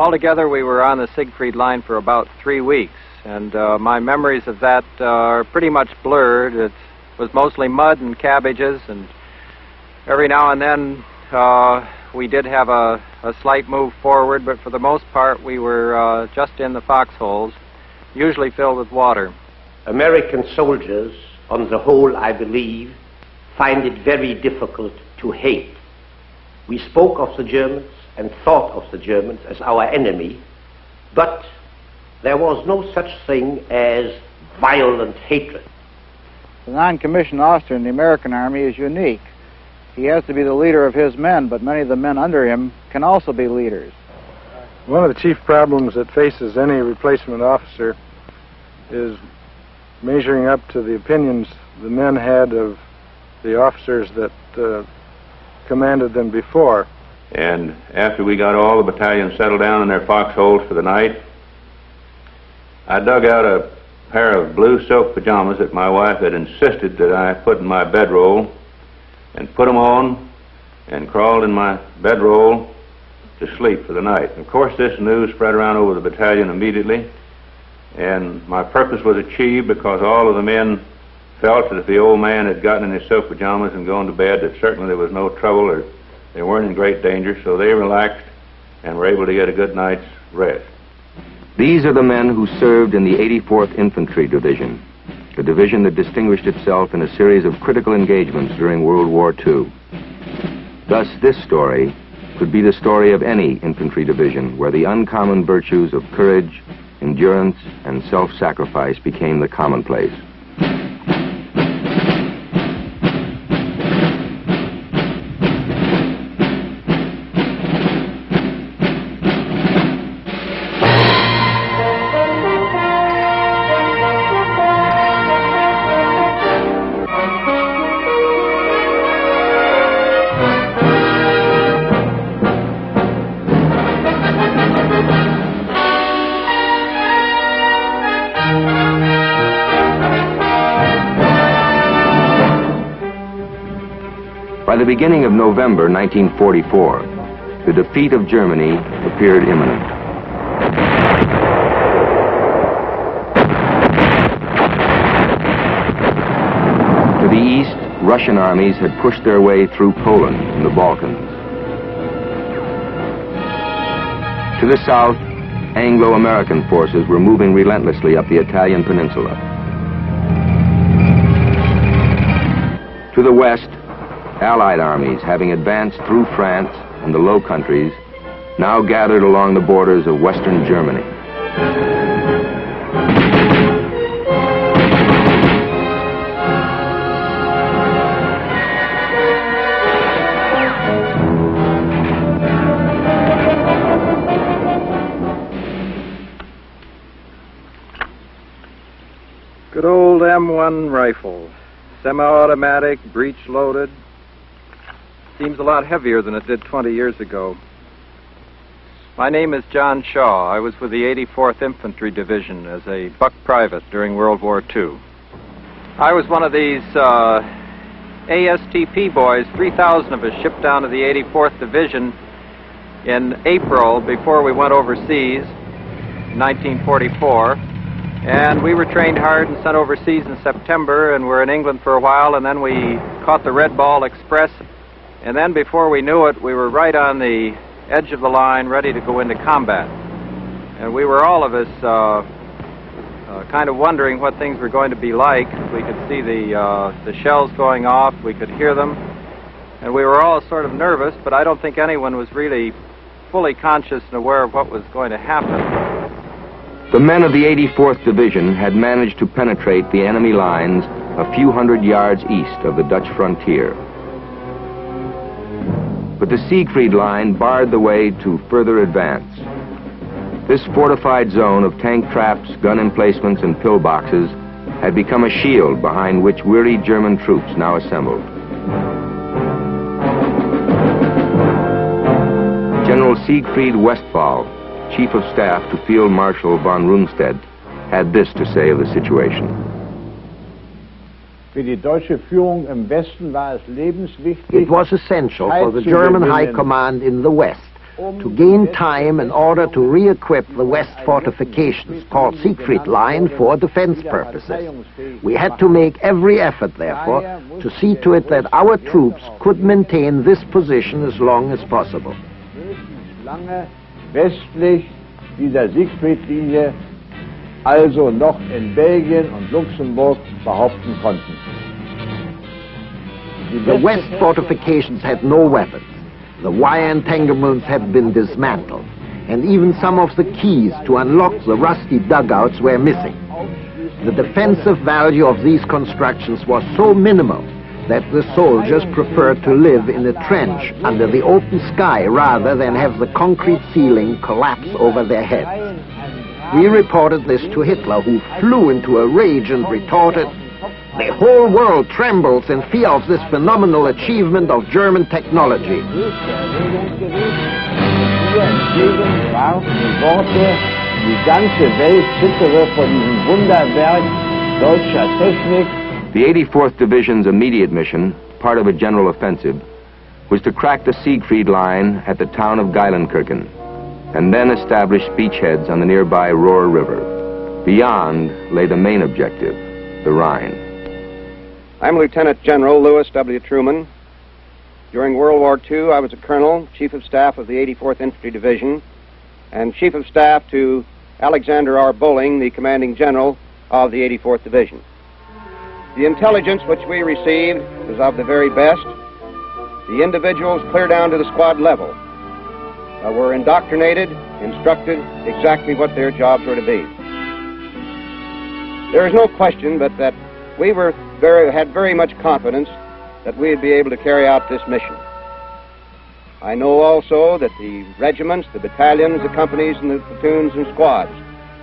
Altogether, we were on the Siegfried Line for about 3 weeks, and my memories of that are pretty much blurred. It was mostly mud and cabbages, and every now and then we did have a slight move forward, but for the most part, we were just in the foxholes, usually filled with water. American soldiers, on the whole, I believe, find it very difficult to hate. We spoke of the Germans and thought of the Germans as our enemy, but there was no such thing as violent hatred. The non-commissioned officer in the American Army is unique. He has to be the leader of his men, but many of the men under him can also be leaders. One of the chief problems that faces any replacement officer is measuring up to the opinions the men had of the officers that commanded them before. And after we got all the battalions settled down in their foxholes for the night, I dug out a pair of blue silk pajamas that my wife had insisted that I put in my bedroll, and put them on and crawled in my bedroll to sleep for the night. Of course, this news spread around over the battalion immediately, and my purpose was achieved because all of the men felt that if the old man had gotten in his silk pajamas and gone to bed, that certainly there was no trouble or they weren't in great danger, so they relaxed and were able to get a good night's rest. These are the men who served in the 84th Infantry Division, a division that distinguished itself in a series of critical engagements during World War II. Thus, this story could be the story of any infantry division where the uncommon virtues of courage, endurance, and self-sacrifice became the commonplace. By the beginning of November 1944, the defeat of Germany appeared imminent. To the east, Russian armies had pushed their way through Poland and the Balkans. To the south, Anglo-American forces were moving relentlessly up the Italian peninsula. To the west, Allied armies, having advanced through France and the Low Countries, now gathered along the borders of Western Germany. Good old M1 rifle, semi-automatic, breech-loaded. Seems a lot heavier than it did 20 years ago. My name is John Shaw. I was with the 84th Infantry Division as a buck private during World War II. I was one of these ASTP boys, 3,000 of us shipped down to the 84th Division in April before we went overseas in 1944. And we were trained hard and sent overseas in September and were in England for a while, and then we caught the Red Ball Express. And then before we knew it, we were right on the edge of the line, ready to go into combat. And we were all of us kind of wondering what things were going to be like. We could see the shells going off, we could hear them. And we were all sort of nervous, but I don't think anyone was really fully conscious and aware of what was going to happen. The men of the 84th Division had managed to penetrate the enemy lines a few hundred yards east of the Dutch frontier. But the Siegfried Line barred the way to further advance. This fortified zone of tank traps, gun emplacements, and pillboxes had become a shield behind which weary German troops now assembled. General Siegfried Westphal, Chief of Staff to Field Marshal von Rundstedt, had this to say of the situation. It was essential for the German High Command in the West to gain time in order to re-equip the west fortifications called Siegfried Line for defense purposes. We had to make every effort, therefore, to see to it that our troops could maintain this position as long as possible. Westlich dieser Siegfried-Linie, also noch in Belgien und Luxemburg behaupten konnten. The west fortifications had no weapons. The wire entanglements had been dismantled, and even some of the keys to unlock the rusty dugouts were missing. The defensive value of these constructions was so minimal that the soldiers preferred to live in a trench under the open sky rather than have the concrete ceiling collapse over their heads. We reported this to Hitler, who flew into a rage and retorted, "The whole world trembles in fear of this phenomenal achievement of German technology." The 84th Division's immediate mission, part of a general offensive, was to crack the Siegfried Line at the town of Geilenkirchen and then establish beachheads on the nearby Roer River. Beyond lay the main objective, the Rhine. I'm Lieutenant General Lewis W. Truman. During World War II, I was a colonel, chief of staff of the 84th Infantry Division, and chief of staff to Alexander R. Bolling, the commanding general of the 84th Division. The intelligence which we received was of the very best. The individuals, clear down to the squad level, were indoctrinated, instructed exactly what their jobs were to be. There is no question but that we had very much confidence that we'd be able to carry out this mission. I know also that the regiments, the battalions, the companies, and the platoons and squads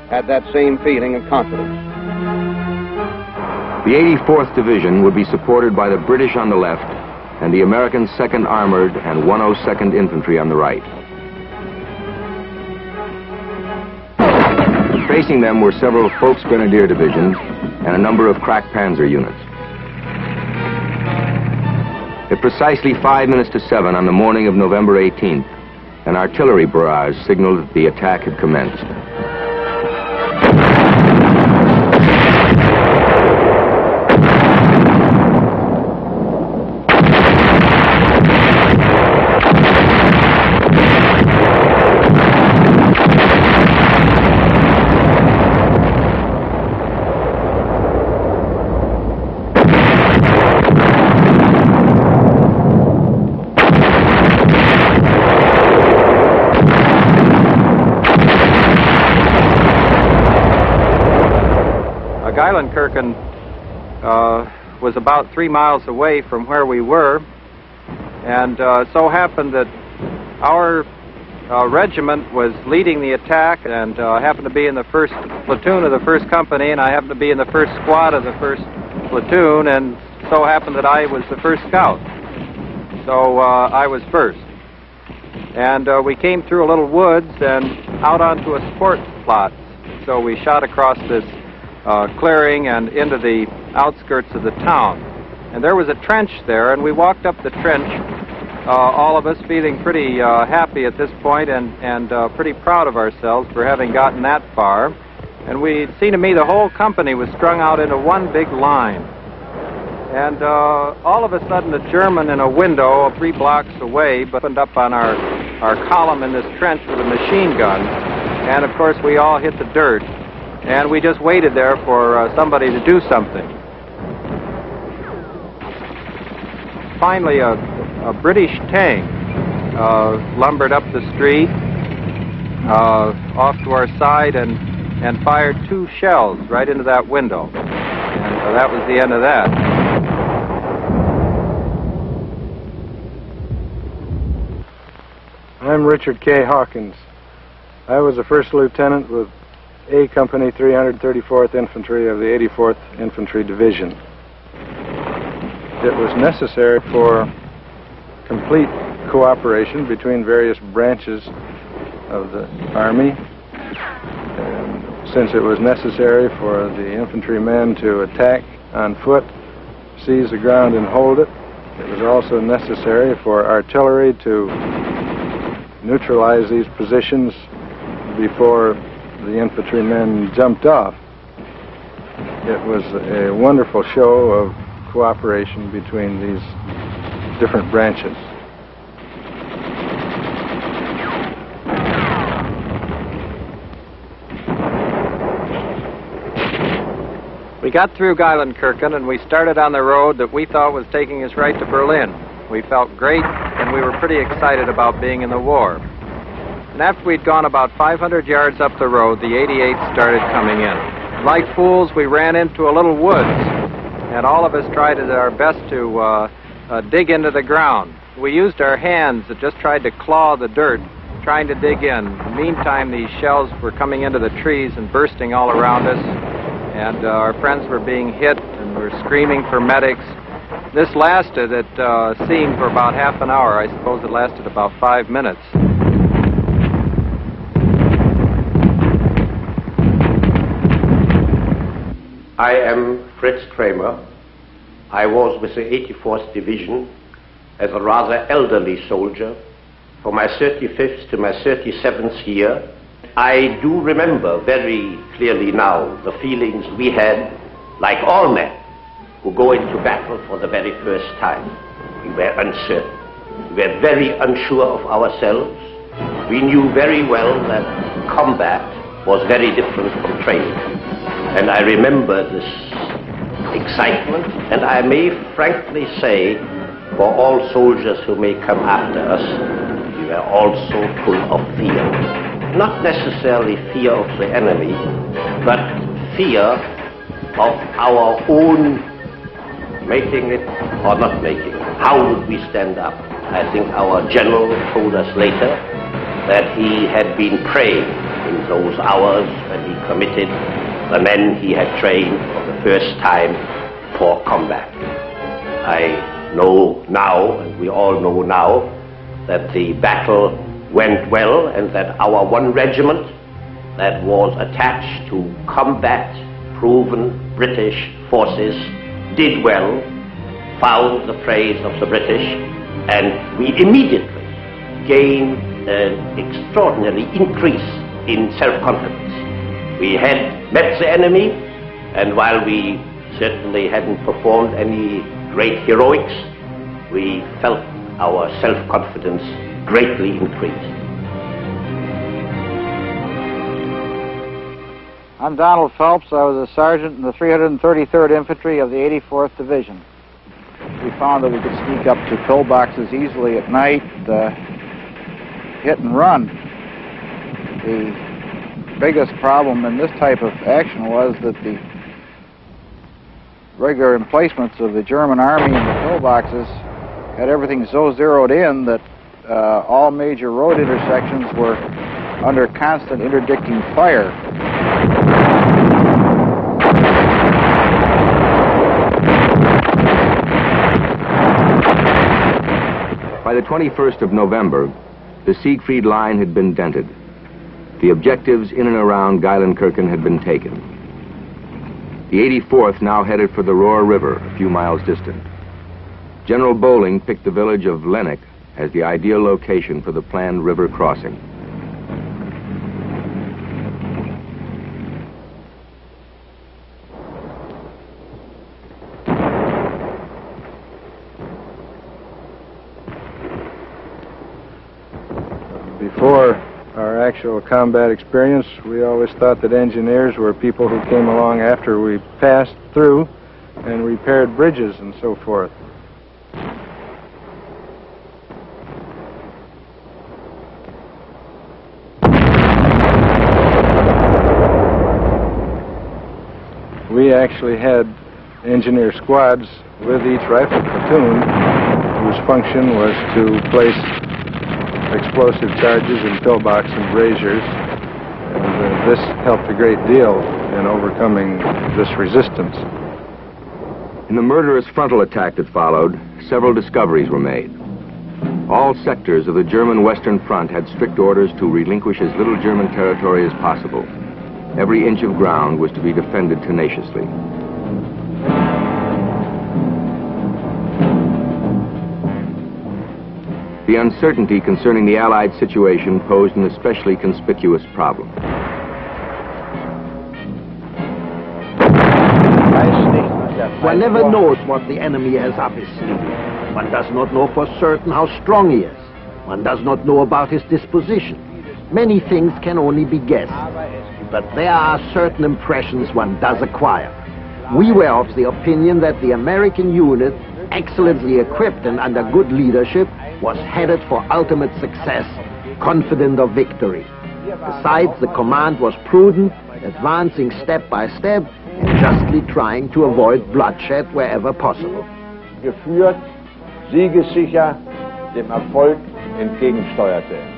had that same feeling of confidence. The 84th Division would be supported by the British on the left and the American 2nd Armored and 102nd Infantry on the right. Facing them were several Volksgrenadier divisions and a number of crack panzer units. At precisely 5 minutes to 7 on the morning of November 18th, an artillery barrage signaled that the attack had commenced. Geilenkirchen was about 3 miles away from where we were, and so happened that our regiment was leading the attack, and happened to be in the first platoon of the first company, and I happened to be in the first squad of the first platoon, and so happened that I was the first scout, so I was first. And we came through a little woods and out onto a sport plot, so we shot across this clearing and into the outskirts of the town. And there was a trench there, and we walked up the trench, all of us feeling pretty happy at this point and pretty proud of ourselves for having gotten that far. And it seemed to me the whole company was strung out into one big line. And all of a sudden a German in a window 3 blocks away opened up on our column in this trench with a machine gun. And of course we all hit the dirt. And we just waited there for somebody to do something. Finally, a British tank lumbered up the street off to our side and fired 2 shells right into that window. And so that was the end of that. I'm Richard K. Hawkins. I was a first lieutenant with A Company, 334th Infantry of the 84th Infantry Division. It was necessary for complete cooperation between various branches of the Army. And since it was necessary for the infantrymen to attack on foot, seize the ground and hold it, it was also necessary for artillery to neutralize these positions before the infantrymen jumped off. It was a wonderful show of cooperation between these different branches. We got through Geilenkirchen and we started on the road that we thought was taking us right to Berlin. We felt great and we were pretty excited about being in the war. And after we'd gone about 500 yards up the road, the 88th started coming in. Like fools, we ran into a little woods and all of us tried our best to dig into the ground. We used our hands and just tried to claw the dirt, trying to dig in. In the meantime, these shells were coming into the trees and bursting all around us. And our friends were being hit and were screaming for medics. This lasted at scene for about half an hour. I suppose it lasted about 5 minutes. I am Fritz Kramer. I was with the 84th Division as a rather elderly soldier from my 35th to my 37th year. I do remember very clearly now the feelings we had, like all men who go into battle for the very first time. We were uncertain. We were very unsure of ourselves. We knew very well that combat was very different from training. And I remember this excitement, and I may frankly say, for all soldiers who may come after us, we were also full of fear. Not necessarily fear of the enemy, but fear of our own making it or not making it. How would we stand up? I think our general told us later that he had been praying in those hours when he committed the men he had trained for the first time for combat. I know now, and we all know now, that the battle went well and that our one regiment that was attached to combat proven British forces did well, found the praise of the British, and we immediately gained an extraordinary increase in self-confidence. We had met the enemy, and while we certainly hadn't performed any great heroics, we felt our self-confidence greatly increased. I'm Donald Phelps. I was a sergeant in the 333rd Infantry of the 84th Division. We found that we could sneak up to pillboxes easily at night, hit and run. The biggest problem in this type of action was that the regular emplacements of the German Army in the pillboxes had everything so zeroed in that all major road intersections were under constant interdicting fire. By the 21st of November, the Siegfried Line had been dented. The objectives in and around Geilenkirchen had been taken. The 84th now headed for the Roer River, a few miles distant. General Bolling picked the village of Linnich as the ideal location for the planned river crossing. Before our actual combat experience, we always thought that engineers were people who came along after we passed through and repaired bridges and so forth. We actually had engineer squads with each rifle platoon whose function was to place explosive charges in pillbox and braziers, and this helped a great deal in overcoming this resistance. In the murderous frontal attack that followed, several discoveries were made. All sectors of the German Western Front had strict orders to relinquish as little German territory as possible. Every inch of ground was to be defended tenaciously. the uncertainty concerning the Allied situation posed an especially conspicuous problem. One never knows what the enemy has up his sleeve. One does not know for certain how strong he is. One does not know about his disposition. Many things can only be guessed, but there are certain impressions one does acquire. We were of the opinion that the American unit, excellently equipped and under good leadership, was headed for ultimate success, confident of victory. Besides, the command was prudent, advancing step by step, and justly trying to avoid bloodshed wherever possible. Geführt, siegessicher, dem Erfolg entgegensteuerte.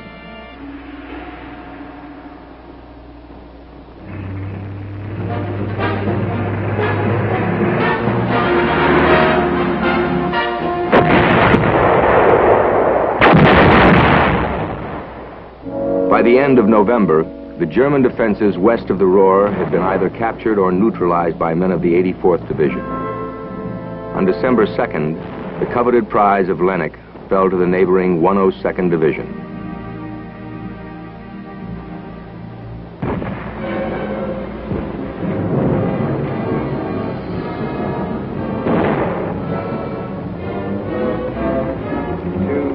By the end of November, the German defenses west of the Ruhr had been either captured or neutralized by men of the 84th Division. On December 2nd, the coveted prize of Linnich fell to the neighboring 102nd Division.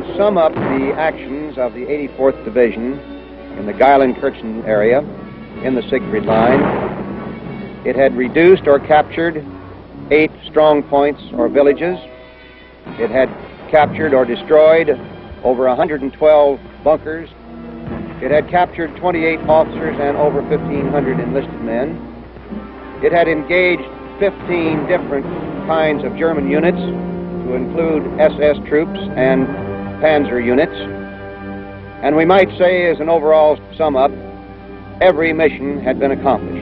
To sum up the actions of the 84th Division, in the Geilenkirchen area, in the Siegfried Line, it had reduced or captured 8 strong points or villages. It had captured or destroyed over 112 bunkers. It had captured 28 officers and over 1,500 enlisted men. It had engaged 15 different kinds of German units, to include SS troops and panzer units. And we might say, as an overall sum up, every mission had been accomplished.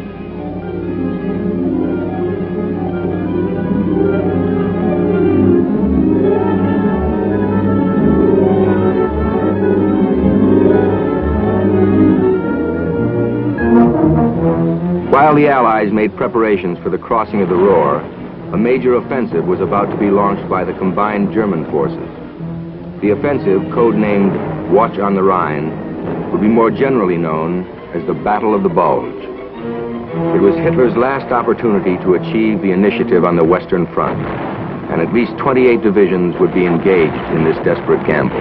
While the Allies made preparations for the crossing of the Ruhr, a major offensive was about to be launched by the combined German forces. The offensive, codenamed Watch on the Rhine, would be more generally known as the Battle of the Bulge. It was Hitler's last opportunity to achieve the initiative on the Western Front, and at least 28 divisions would be engaged in this desperate gamble.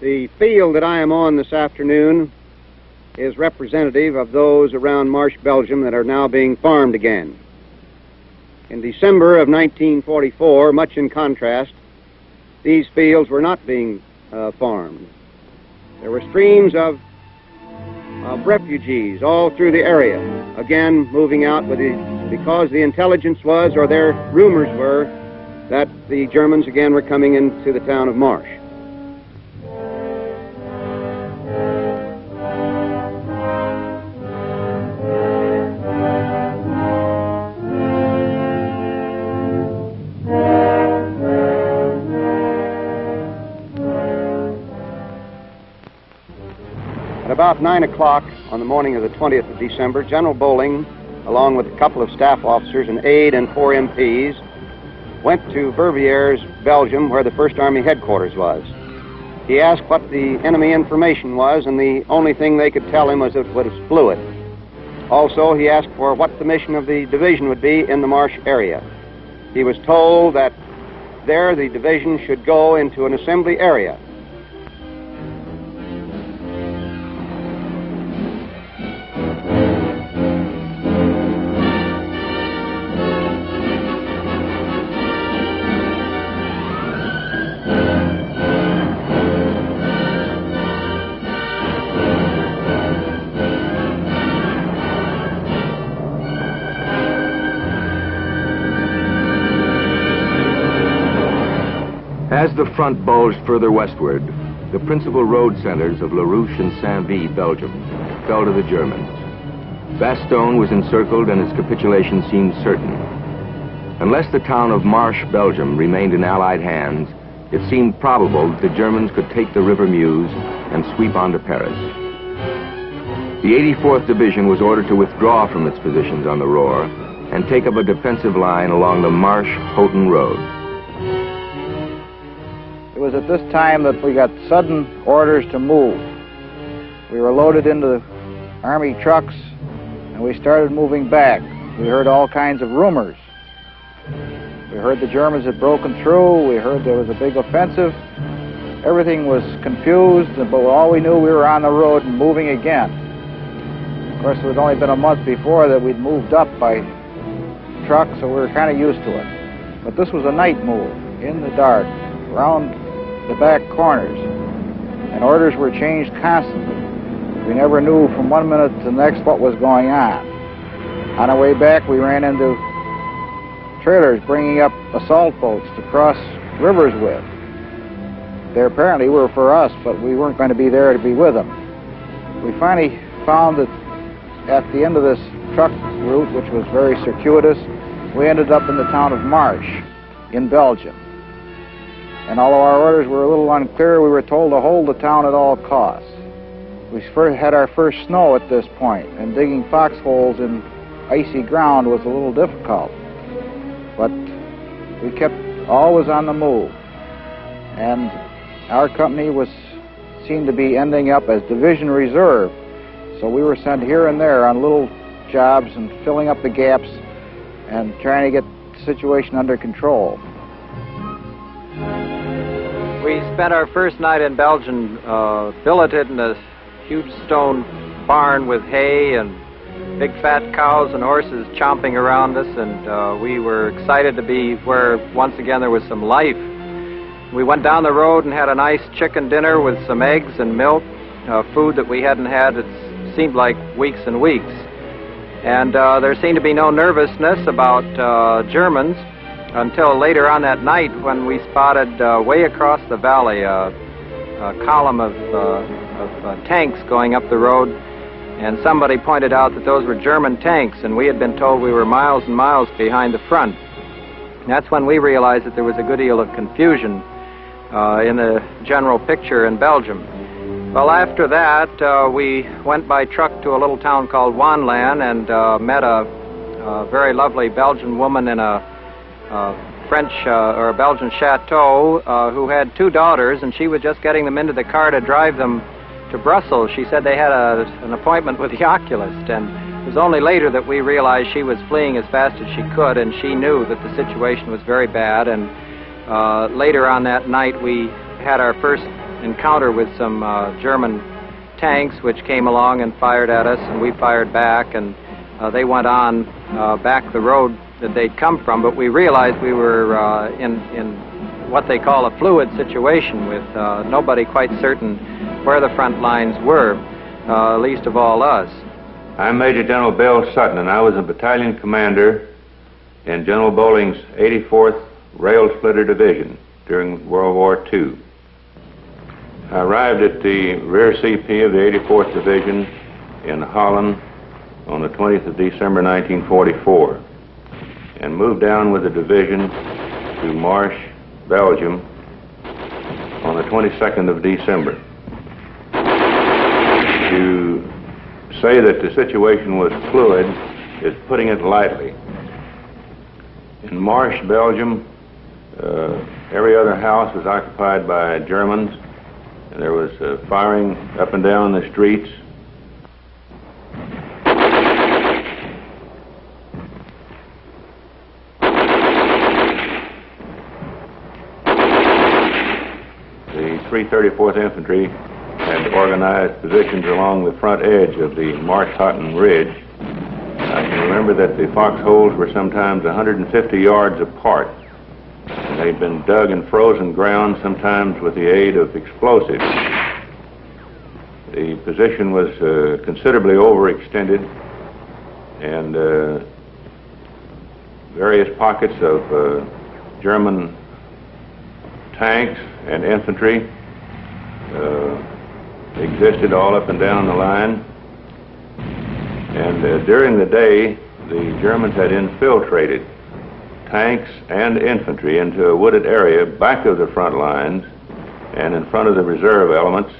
The field that I am on this afternoon is representative of those around Marche, Belgium, that are now being farmed again. In December of 1944, much in contrast, these fields were not being farmed. There were streams of refugees all through the area, again moving out with because the intelligence was, or their rumors were, that the Germans again were coming into the town of Marche. About 9 o'clock on the morning of the 20th of December, General Bolling, along with a couple of staff officers, an aide, and 4 MPs, went to Verviers, Belgium, where the 1st Army headquarters was. He asked what the enemy information was, and the only thing they could tell him was that it was fluid. Also, he asked for what the mission of the division would be in the Marche area. He was told that there the division should go into an assembly area. As the front bulged further westward, the principal road centers of La Roche and St. Vith, Belgium, fell to the Germans. Bastogne was encircled and its capitulation seemed certain. Unless the town of Marche, Belgium, remained in Allied hands, it seemed probable that the Germans could take the River Meuse and sweep on to Paris. The 84th Division was ordered to withdraw from its positions on the Roer and take up a defensive line along the Marche-Hotton Road. It was at this time that we got sudden orders to move. We were loaded into the Army trucks and we started moving back. We heard all kinds of rumors. We heard the Germans had broken through, we heard there was a big offensive. Everything was confused, but all we knew, we were on the road and moving again. Of course, it had only been a month before that we'd moved up by truck, so we were kind of used to it. But this was a night move, in the dark, around the back corners, and orders were changed constantly. We never knew from one minute to the next what was going on. On our way back, we ran into trailers bringing up assault boats to cross rivers with. They apparently were for us, but we weren't going to be there to be with them. We finally found that at the end of this truck route, which was very circuitous, we ended up in the town of Marche in Belgium. And although our orders were a little unclear, we were told to hold the town at all costs. We first had our first snow at this point, and digging foxholes in icy ground was a little difficult. But we kept always on the move, and our company was seen to be ending up as division reserve, so we were sent here and there on little jobs and filling up the gaps and trying to get the situation under control. We spent our first night in Belgium billeted in a huge stone barn with hay and big fat cows and horses chomping around us, and we were excited to be where once again there was some life. We went down the road and had a nice chicken dinner with some eggs and milk, food that we hadn't had, it seemed like, weeks and weeks. And there seemed to be no nervousness about Germans until later on that night when we spotted way across the valley a column of tanks going up the road, and somebody pointed out that those were German tanks, and we had been told we were miles and miles behind the front. And that's when we realized that there was a good deal of confusion in the general picture in Belgium. Well, after that, we went by truck to a little town called Wanland and met a very lovely Belgian woman in a Belgian chateau who had two daughters, and she was just getting them into the car to drive them to Brussels. She said they had an appointment with the oculist, and it was only later that we realized she was fleeing as fast as she could, and she knew that the situation was very bad. And later on that night we had our first encounter with some German tanks which came along and fired at us, and we fired back, and they went on back the road that they'd come from. But we realized we were in what they call a fluid situation, with nobody quite certain where the front lines were, least of all us. I'm Major General Bill Sutton, and I was a battalion commander in General Bolling's 84th Rail Splitter Division during World War II. I arrived at the rear CP of the 84th Division in Holland on the 20th of December 1944 and moved down with the division to Marche, Belgium on the 22nd of December. To say that the situation was fluid is putting it lightly. In Marche, Belgium, every other house was occupied by Germans, and there was firing up and down the streets. The 334th Infantry had organized positions along the front edge of the Marsh-Hotton Ridge. I can remember that the foxholes were sometimes 150 yards apart, and they'd been dug in frozen ground, sometimes with the aid of explosives. The position was considerably overextended, and various pockets of German tanks and infantry existed all up and down the line. And during the day, the Germans had infiltrated tanks and infantry into a wooded area back of the front lines and in front of the reserve elements,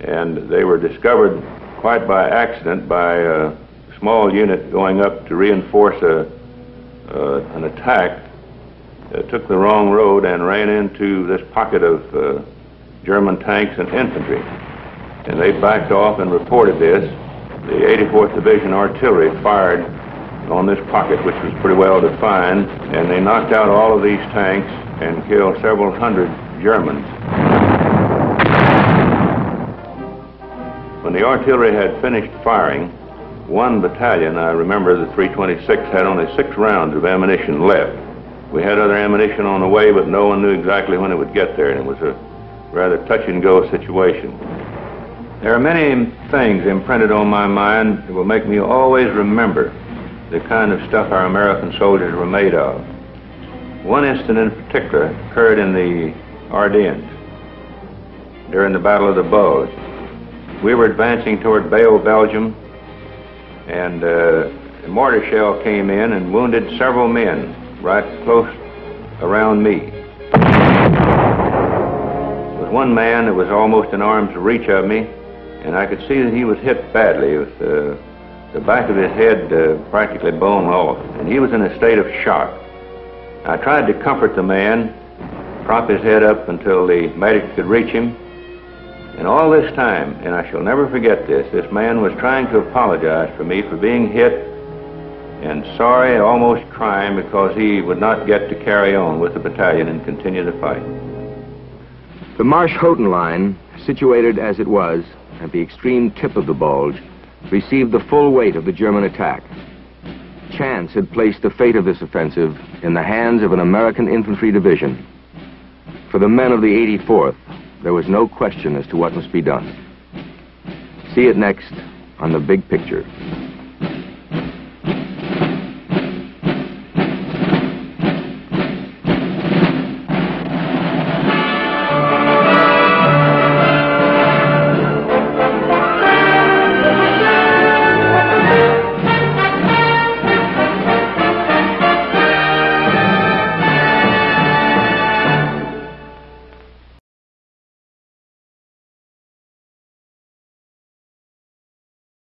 and they were discovered quite by accident by a small unit going up to reinforce an attack, took the wrong road and ran into this pocket of German tanks and infantry. And they backed off and reported this. The 84th Division artillery fired on this pocket, which was pretty well defined, and they knocked out all of these tanks and killed several hundred Germans. When the artillery had finished firing, one battalion, I remember the 326, had only 6 rounds of ammunition left. We had other ammunition on the way, but no one knew exactly when it would get there, and it was a rather touch-and-go situation. There are many things imprinted on my mind that will make me always remember the kind of stuff our American soldiers were made of. One incident in particular occurred in the Ardennes during the Battle of the Bulge. We were advancing toward Bayo, Belgium, and a mortar shell came in and wounded several men right close around me. There was one man that was almost in arm's reach of me, and I could see that he was hit badly with the back of his head practically bone off, and he was in a state of shock. I tried to comfort the man, prop his head up until the medic could reach him, and all this time, and I shall never forget this, this man was trying to apologize for me for being hit and sorry, almost crying because he would not get to carry on with the battalion and continue the fight. The Marche-Hotton line, situated as it was at the extreme tip of the Bulge, received the full weight of the German attack. Chance had placed the fate of this offensive in the hands of an American infantry division. For the men of the 84th, there was no question as to what must be done. See it next on The Big Picture.